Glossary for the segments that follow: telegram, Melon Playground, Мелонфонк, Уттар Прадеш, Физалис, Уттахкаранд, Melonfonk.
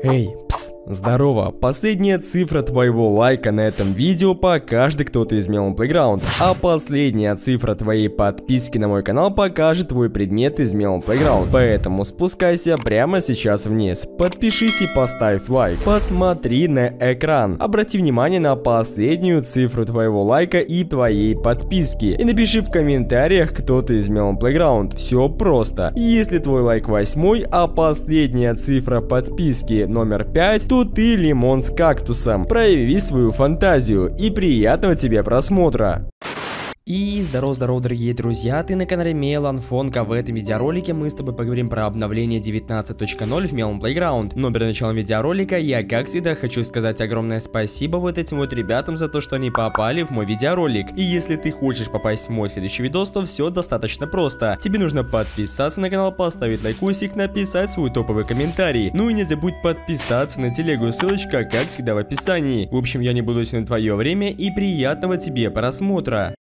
Эй, пс, здорово! Последняя цифра твоего лайка на этом видео покажет кто-то из Melon Playground, а последняя цифра твоей подписки на мой канал покажет твой предмет из Melon Playground. Поэтому спускайся прямо сейчас вниз, подпишись и поставь лайк. Посмотри на экран, обрати внимание на последнюю цифру твоего лайка и твоей подписки. И напиши в комментариях, кто ты из Melon Playground. Все просто. Если твой лайк 8, а последняя цифра подписки номер 5, то ты лимон с кактусом. Прояви свою фантазию и приятного тебе просмотра. И здорово, дорогие друзья, ты на канале Мелонфонка. В этом видеоролике мы с тобой поговорим про обновление 19.0 в Melon Playground. Но перед началом видеоролика я, как всегда, хочу сказать огромное спасибо вот этим вот ребятам за то, что они попали в мой видеоролик. И если ты хочешь попасть в мой следующий видос, то все достаточно просто. Тебе нужно подписаться на канал, поставить лайкусик, написать свой топовый комментарий. Ну и не забудь подписаться на телегу, ссылочка, как всегда, в описании. В общем, я не буду тянуть твое время и приятного тебе просмотра.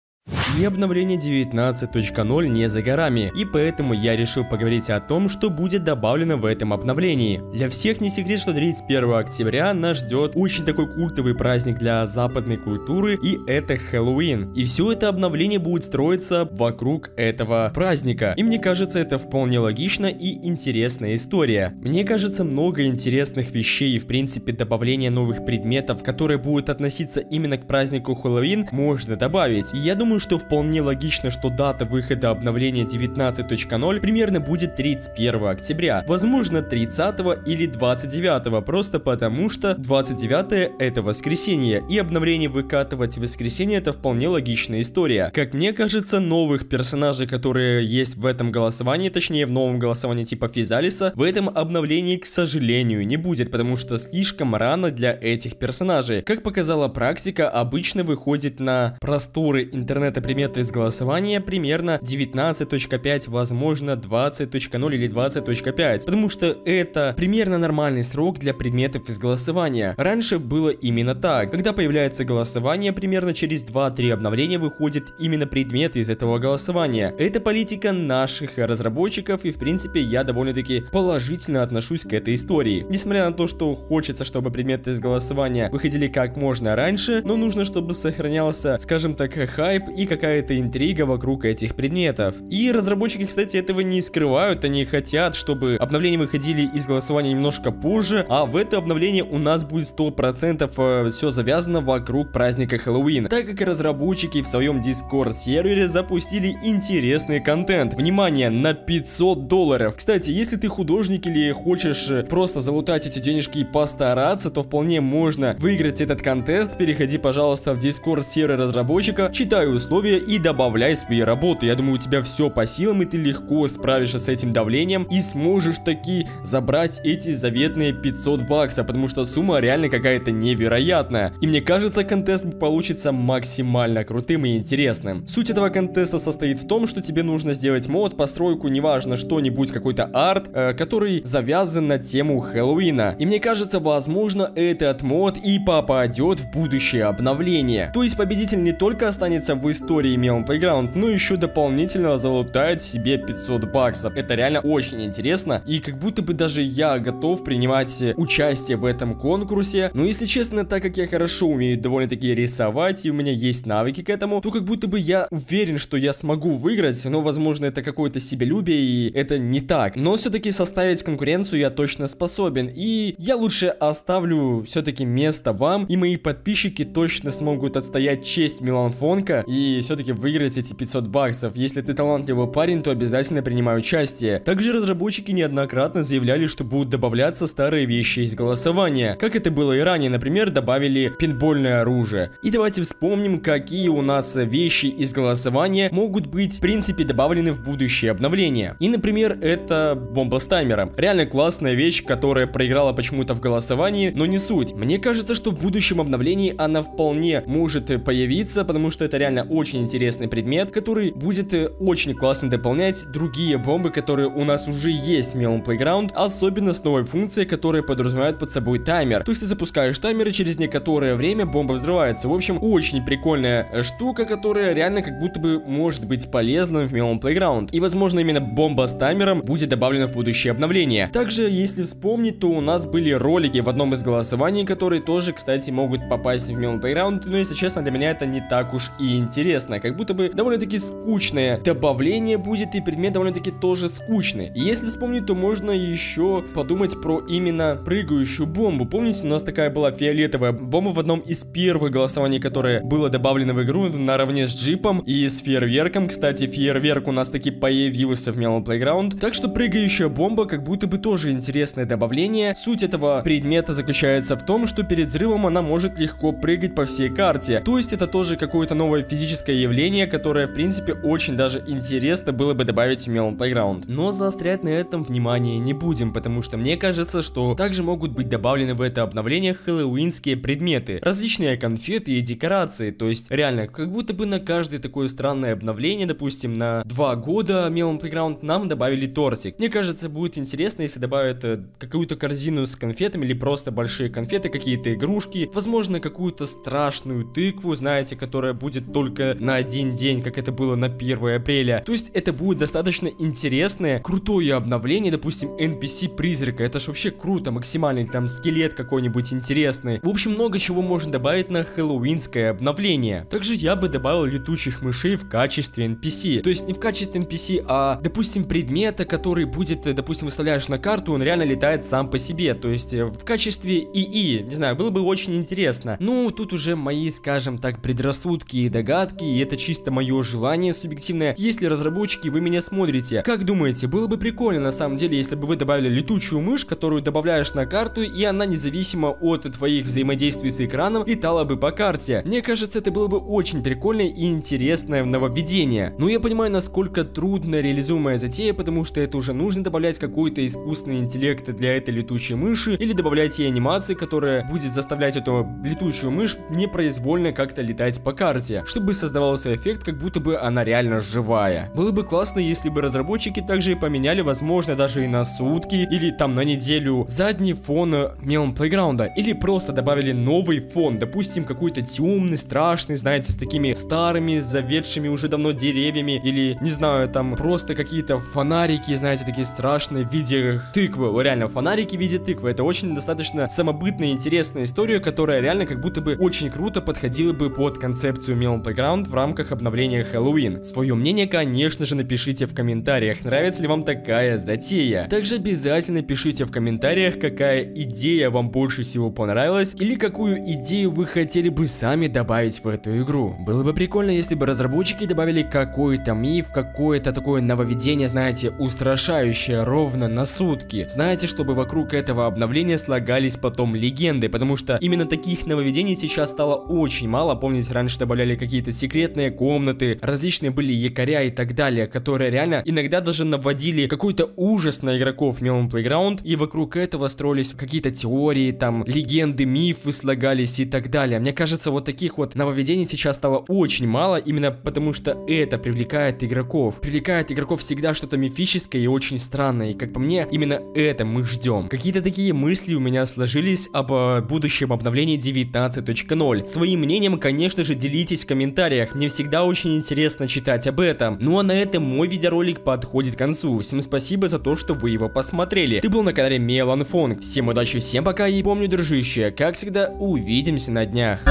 И обновление 19.0 не за горами, и поэтому я решил поговорить о том, что будет добавлено в этом обновлении. Для всех не секрет, что 31 октября нас ждет очень такой культовый праздник для западной культуры, и это Хэллоуин. И все это обновление будет строиться вокруг этого праздника. И мне кажется, это вполне логично и интересная история. Мне кажется, много интересных вещей и в принципе добавление новых предметов, которые будут относиться именно к празднику Хэллоуин, можно добавить. И я думаю, что вполне логично, что дата выхода обновления 19.0 примерно будет 31 октября, возможно 30 или 29, просто потому что 29 это воскресенье, и обновление выкатывать в воскресенье это вполне логичная история. Как мне кажется, новых персонажей, которые есть в этом голосовании, точнее в новом голосовании типа Физалиса, в этом обновлении, к сожалению, не будет, потому что слишком рано для этих персонажей. Как показала практика, обычно выходит на просторы интернета приметы из голосования примерно 19.5, возможно 20.0 или 20.5, потому что это примерно нормальный срок для предметов из голосования. Раньше было именно так. Когда появляется голосование, примерно через 2-3 обновления выходит именно предметы из этого голосования. Это политика наших разработчиков, и в принципе я довольно-таки положительно отношусь к этой истории. Несмотря на то, что хочется, чтобы предметы из голосования выходили как можно раньше, но нужно, чтобы сохранялся, скажем так, хайп и какая-то интрига вокруг этих предметов. И разработчики, кстати, этого не скрывают. Они хотят, чтобы обновления выходили из голосования немножко позже, а в это обновление у нас будет 100% все завязано вокруг праздника Хэллоуин, так как разработчики в своем Discord сервере запустили интересный контент. Внимание, на $500. Кстати, если ты художник или хочешь просто залутать эти денежки и постараться, то вполне можно выиграть этот контест. Переходи, пожалуйста, в Discord сервер разработчика, читай условия и добавляй свои работы. Я думаю, у тебя все по силам, и ты легко справишься с этим давлением и сможешь таки забрать эти заветные $500, потому что сумма реально какая-то невероятная. И мне кажется, контест получится максимально крутым и интересным. Суть этого контеста состоит в том, что тебе нужно сделать мод, постройку, неважно, что-нибудь, какой-то арт, который завязан на тему Хэллоуина. И мне кажется, возможно, этот мод и попадет в будущее обновление. То есть победитель не только останется в истории Melon Playground, но еще дополнительно залутает себе $500. Это реально очень интересно, и как будто бы даже я готов принимать участие в этом конкурсе. Но если честно, так как я хорошо умею довольно-таки рисовать, и у меня есть навыки к этому, то как будто бы я уверен, что я смогу выиграть, но возможно это какое-то себелюбие, и это не так. Но все-таки составить конкуренцию я точно способен, и я лучше оставлю все-таки место вам, и мои подписчики точно смогут отстоять честь Мелонфонка и все-таки выиграть эти $500. Если ты талантливый парень, то обязательно принимай участие. Также разработчики неоднократно заявляли, что будут добавляться старые вещи из голосования, как это было и ранее, например, добавили пинбольное оружие. И давайте вспомним, какие у нас вещи из голосования могут быть в принципе добавлены в будущее обновление. И, например, это бомба с таймером. Реально классная вещь, которая проиграла почему-то в голосовании, но не суть. Мне кажется, что в будущем обновлении она вполне может появиться, потому что это реально очень интересный предмет, который будет очень классно дополнять другие бомбы, которые у нас уже есть в Melon Playground, особенно с новой функцией, которая подразумевает под собой таймер. То есть ты запускаешь таймер, и через некоторое время бомба взрывается. В общем, очень прикольная штука, которая реально как будто бы может быть полезна в Melon Playground. И, возможно, именно бомба с таймером будет добавлена в будущее обновление. Также, если вспомнить, то у нас были ролики в одном из голосований, которые тоже, кстати, могут попасть в Melon Playground, но, если честно, для меня это не так уж и интересно. Как будто бы довольно-таки скучное добавление будет, и предмет довольно-таки тоже скучный. И если вспомнить, то можно еще подумать про именно прыгающую бомбу. Помните, у нас такая была фиолетовая бомба в одном из первых голосований, которое было добавлено в игру наравне с джипом и с фейерверком. Кстати, фейерверк у нас таки появился в Melon Playground. Так что прыгающая бомба как будто бы тоже интересное добавление. Суть этого предмета заключается в том, что перед взрывом она может легко прыгать по всей карте. То есть это тоже какое-то новое физическое явление, которое в принципе очень даже интересно было бы добавить в Melon Playground. Но заострять на этом внимание не будем, потому что мне кажется, что также могут быть добавлены в это обновление хэллоуинские предметы, различные конфеты и декорации. То есть реально, как будто бы на каждое такое странное обновление, допустим, на 2 года Melon Playground нам добавили тортик. Мне кажется, будет интересно, если добавят какую-то корзину с конфетами или просто большие конфеты, какие-то игрушки, возможно, какую-то страшную тыкву, знаете, которая будет только на один день, как это было на 1 апреля. То есть это будет достаточно интересное, крутое обновление, допустим, NPC призрака. Это ж вообще круто, максимальный там скелет какой-нибудь интересный. В общем, много чего можно добавить на хэллоуинское обновление. Также я бы добавил летучих мышей в качестве NPC. То есть не в качестве NPC, а, допустим, предмета, который будет, допустим, выставляешь на карту, он реально летает сам по себе. То есть в качестве ИИ, не знаю, было бы очень интересно. Ну, тут уже мои, скажем так, предрассудки и догадки, и это чисто мое желание субъективное. Если, разработчики, вы меня смотрите, как думаете, было бы прикольно на самом деле, если бы вы добавили летучую мышь, которую добавляешь на карту, и она независимо от твоих взаимодействий с экраном летала бы по карте? Мне кажется, это было бы очень прикольное и интересное нововведение. Но я понимаю, насколько трудно реализуемая затея, потому что это уже нужно добавлять какой-то искусственный интеллект для этой летучей мыши, или добавлять ей анимации, которая будет заставлять эту летучую мышь непроизвольно как-то летать по карте, чтобы создавался эффект, как будто бы она реально живая. Было бы классно, если бы разработчики также и поменяли, возможно, даже и на сутки, или там на неделю, задний фон Melon Playground, или просто добавили новый фон, допустим, какой-то темный, страшный, знаете, с такими старыми, заведшими уже давно деревьями, или, не знаю, там просто какие-то фонарики, знаете, такие страшные в виде тыквы, реально фонарики в виде тыквы. Это очень достаточно самобытная и интересная история, которая реально как будто бы очень круто подходила бы под концепцию Melon Playground в рамках обновления Хэллоуин. Свое мнение, конечно же, напишите в комментариях, нравится ли вам такая затея. Также обязательно пишите в комментариях, какая идея вам больше всего понравилась, или какую идею вы хотели бы сами добавить в эту игру. Было бы прикольно, если бы разработчики добавили какой-то миф, какое-то такое нововведение, знаете, устрашающее ровно на сутки. Знаете, чтобы вокруг этого обновления слагались потом легенды, потому что именно таких нововведений сейчас стало очень мало. Помните, раньше добавляли какие-то секретные комнаты, различные были якоря и так далее, которые реально иногда даже наводили какой-то ужас на игроков Melon Playground, и вокруг этого строились какие-то теории, там легенды, мифы слагались и так далее. Мне кажется, вот таких вот нововведений сейчас стало очень мало, именно потому что это привлекает игроков. Привлекает игроков всегда что-то мифическое и очень странное, и, как по мне, именно это мы ждем. Какие-то такие мысли у меня сложились об будущем обновлении 19.0. Своим мнением, конечно же, делитесь в комментариях, мне всегда очень интересно читать об этом. Ну а на этом мой видеоролик подходит к концу. Всем спасибо за то, что вы его посмотрели. Ты был на канале Melonfonk. Всем удачи, всем пока, и помню, дружище, как всегда, увидимся на днях.